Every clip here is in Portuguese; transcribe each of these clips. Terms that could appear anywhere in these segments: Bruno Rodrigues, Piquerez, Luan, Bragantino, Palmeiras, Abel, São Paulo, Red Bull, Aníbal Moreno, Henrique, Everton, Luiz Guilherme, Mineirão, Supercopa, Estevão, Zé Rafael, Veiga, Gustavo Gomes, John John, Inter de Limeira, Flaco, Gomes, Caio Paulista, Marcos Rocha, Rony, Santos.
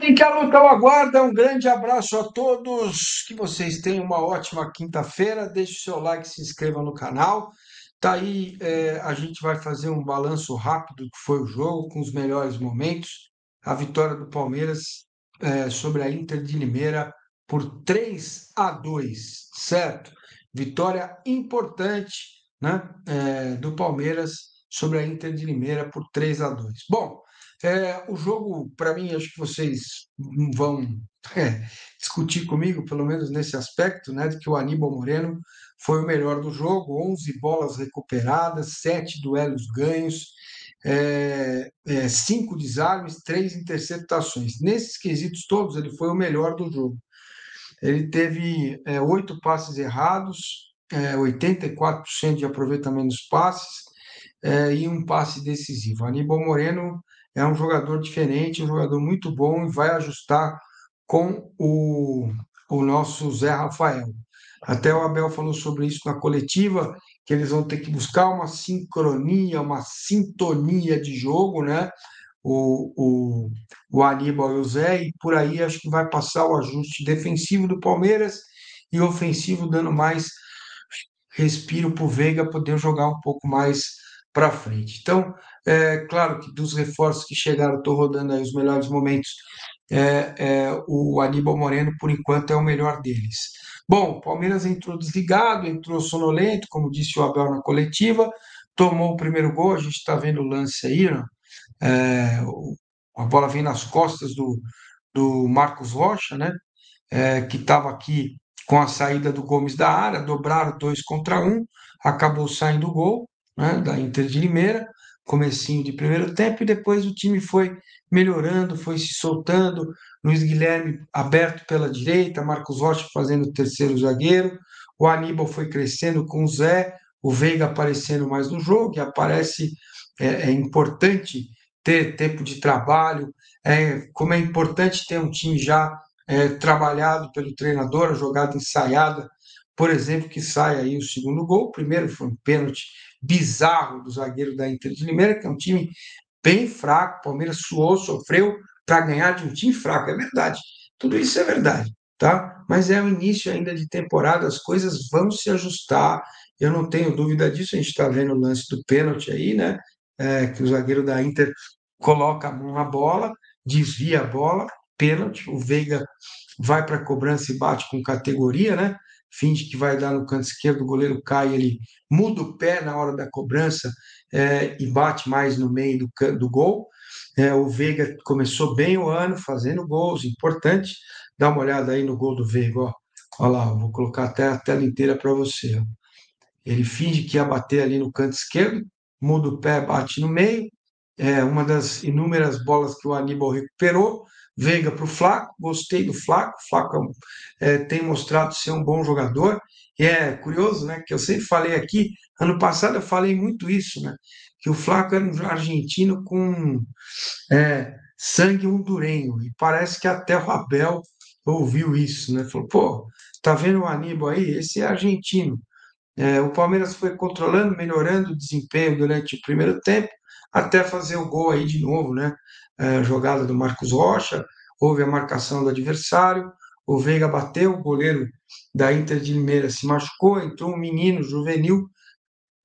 Fique à luta, eu aguardo. Um grande abraço a todos. Que vocês tenham uma ótima quinta-feira. Deixe o seu like, se inscreva no canal. Tá aí, a gente vai fazer um balanço rápido do que foi o jogo, com os melhores momentos. A vitória do Palmeiras sobre a Inter de Limeira por 3-2, certo? Vitória importante, né, do Palmeiras sobre a Inter de Limeira por 3-2. Bom, o jogo, para mim, acho que vocês vão discutir comigo, pelo menos nesse aspecto, né, de que o Aníbal Moreno foi o melhor do jogo, 11 bolas recuperadas, 7 duelos ganhos, 5 desarmes, 3 interceptações. Nesses quesitos todos, ele foi o melhor do jogo. Ele teve 8 passes errados, 84% de aproveitamento dos passes, e um passe decisivo. Aníbal Moreno é um jogador diferente, um jogador muito bom, e vai ajustar com o nosso Zé Rafael. Até o Abel falou sobre isso na coletiva, que eles vão ter que buscar uma sincronia, uma sintonia de jogo, né? O Aníbal e o Zé, e por aí acho que vai passar o ajuste defensivo do Palmeiras e ofensivo, dando mais respiro para o Veiga poder jogar um pouco mais para frente. Então, é claro que dos reforços que chegaram, estou rodando aí os melhores momentos, o Aníbal Moreno, por enquanto, é o melhor deles. Bom, o Palmeiras entrou desligado, entrou sonolento, como disse o Abel na coletiva, tomou o primeiro gol, a gente está vendo o lance aí, né? A bola vem nas costas do Marcos Rocha, né? Que estava aqui com a saída do Gomes da área, dobraram 2 contra 1, acabou saindo o gol, né, da Inter de Limeira, comecinho de primeiro tempo, e depois o time foi melhorando, foi se soltando, Luiz Guilherme aberto pela direita, Marcos Rocha fazendo o terceiro zagueiro, o Aníbal foi crescendo com o Zé, o Veiga aparecendo mais no jogo, e aparece, é importante ter tempo de trabalho, como é importante ter um time já trabalhado pelo treinador, a jogada ensaiada, por exemplo, que sai aí o segundo gol, o primeiro foi um pênalti bizarro do zagueiro da Inter de Limeira, que é um time bem fraco, o Palmeiras suou, sofreu para ganhar de um time fraco, é verdade, tudo isso é verdade, tá? Mas é o início ainda de temporada, as coisas vão se ajustar, eu não tenho dúvida disso, a gente está vendo o lance do pênalti aí, né, que o zagueiro da Inter coloca a mão na bola, desvia a bola, pênalti, o Veiga vai para a cobrança e bate com categoria, né, finge que vai dar no canto esquerdo, o goleiro cai, ele muda o pé na hora da cobrança, e bate mais no meio do gol. O Veiga começou bem o ano, fazendo gols importantes. Dá uma olhada aí no gol do Veiga, ó. Olha lá, eu vou colocar até a tela inteira para você, ó. Ele finge que ia bater ali no canto esquerdo, muda o pé, bate no meio. É uma das inúmeras bolas que o Aníbal recuperou. Veiga para o Flaco, gostei do Flaco. O Flaco tem mostrado ser um bom jogador. E é curioso, né, que eu sempre falei aqui, ano passado eu falei muito isso, né, que o Flaco era um argentino com sangue hondurenho, e parece que até o Abel ouviu isso, né, falou, pô, tá vendo o Aníbal aí? Esse é argentino. O Palmeiras foi controlando, melhorando o desempenho durante o primeiro tempo, até fazer o gol aí de novo, né, jogada do Marcos Rocha, houve a marcação do adversário, o Veiga bateu, o goleiro da Inter de Limeira se machucou, entrou um menino juvenil,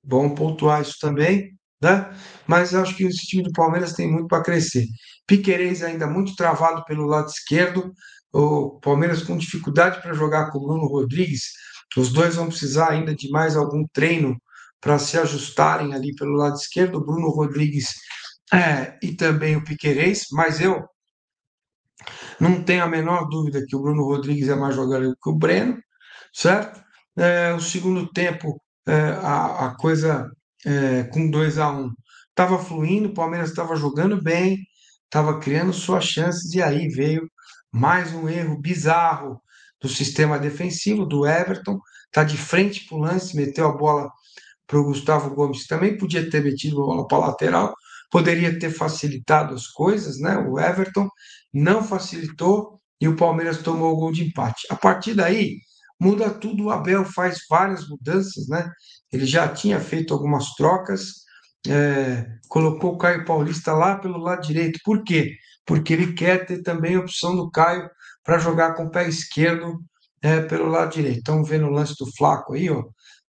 bom pontuar isso também, né? Mas acho que esse time do Palmeiras tem muito para crescer. Piquerez ainda muito travado pelo lado esquerdo, o Palmeiras com dificuldade para jogar com o Bruno Rodrigues, os dois vão precisar ainda de mais algum treino para se ajustarem ali pelo lado esquerdo, o Bruno Rodrigues e também o Piquerez, mas eu não tenho a menor dúvida que o Bruno Rodrigues é mais jogador que o Breno, certo? O segundo tempo, a coisa com 2-1 estava fluindo, o Palmeiras estava jogando bem, estava criando suas chances, e aí veio mais um erro bizarro do sistema defensivo, do Everton, está de frente para o lance, meteu a bola para o Gustavo Gomes, que também podia ter metido a bola para a lateral, poderia ter facilitado as coisas, né? O Everton não facilitou e o Palmeiras tomou o gol de empate. A partir daí, muda tudo, o Abel faz várias mudanças, né? Ele já tinha feito algumas trocas, colocou o Caio Paulista lá pelo lado direito. Por quê? Porque ele quer ter também a opção do Caio para jogar com o pé esquerdo pelo lado direito. Então, vendo o lance do Flaco aí, ó,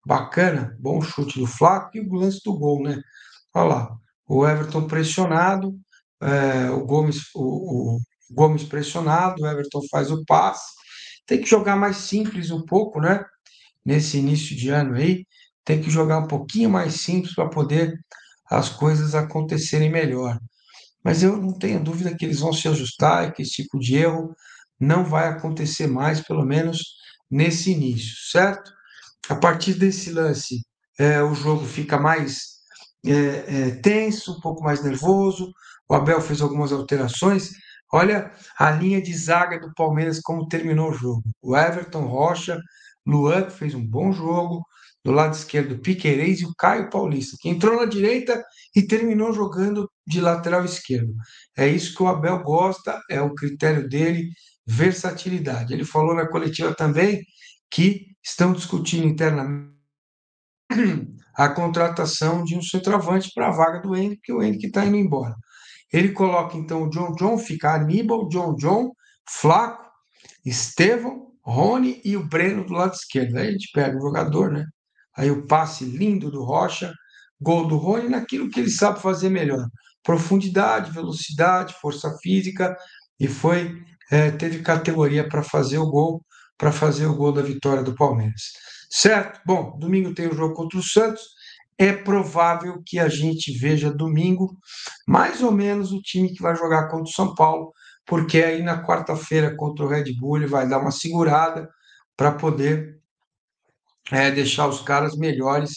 bacana, bom chute do Flaco e o lance do gol, né? Olha lá, o Everton pressionado, o Gomes pressionado, o Everton faz o passe. Tem que jogar mais simples um pouco, né? Nesse início de ano aí, tem que jogar um pouquinho mais simples para poder as coisas acontecerem melhor. Mas eu não tenho dúvida que eles vão se ajustar e que esse tipo de erro não vai acontecer mais, pelo menos nesse início, certo? A partir desse lance, o jogo fica mais tenso, um pouco mais nervoso. O Abel fez algumas alterações. Olha a linha de zaga do Palmeiras como terminou o jogo. O Everton, Rocha, Luan, que fez um bom jogo. Do lado esquerdo, o Piquerez e o Caio Paulista, que entrou na direita e terminou jogando de lateral esquerdo. É isso que o Abel gosta, é o critério dele, versatilidade. Ele falou na coletiva também que estão discutindo internamente a contratação de um centroavante para a vaga do Henrique, porque o Henrique está indo embora. Ele coloca, então, o John John, fica Aníbal, John John, Flaco, Estevão, Rony e o Breno do lado esquerdo. Aí a gente pega o jogador, né? Aí o passe lindo do Rocha, gol do Rony, naquilo que ele sabe fazer melhor. Profundidade, velocidade, força física, e foi, teve categoria para fazer o gol, da vitória do Palmeiras. Certo? Bom, domingo tem o jogo contra o Santos. É provável que a gente veja domingo mais ou menos o time que vai jogar contra o São Paulo, porque aí na quarta-feira contra o Red Bull ele vai dar uma segurada para poder deixar os caras melhores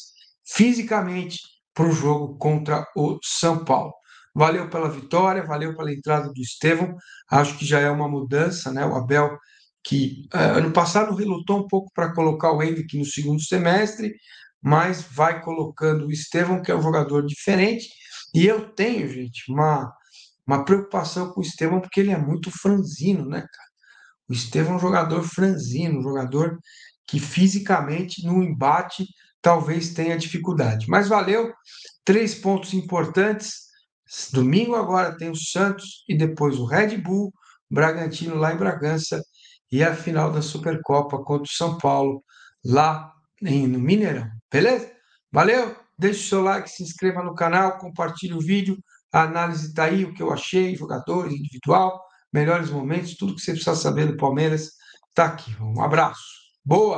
fisicamente para o jogo contra o São Paulo. Valeu pela vitória, valeu pela entrada do Estevão, acho que já é uma mudança, né? O Abel, que ano passado relutou um pouco para colocar o Henrique no segundo semestre, mas vai colocando o Estevão, que é um jogador diferente, e eu tenho, gente, uma preocupação com o Estevão, porque ele é muito franzino, né, cara? O Estevão é um jogador franzino, um jogador que fisicamente, no embate, talvez tenha dificuldade. Mas valeu, 3 pontos importantes, domingo agora tem o Santos e depois o Red Bull, Bragantino lá em Bragança, e a final da Supercopa contra o São Paulo, lá no Mineirão. Beleza? Valeu? Deixe o seu like, se inscreva no canal, compartilhe o vídeo, a análise está aí, o que eu achei, jogadores, individual, melhores momentos, tudo que você precisa saber do Palmeiras está aqui. Um abraço. Boa!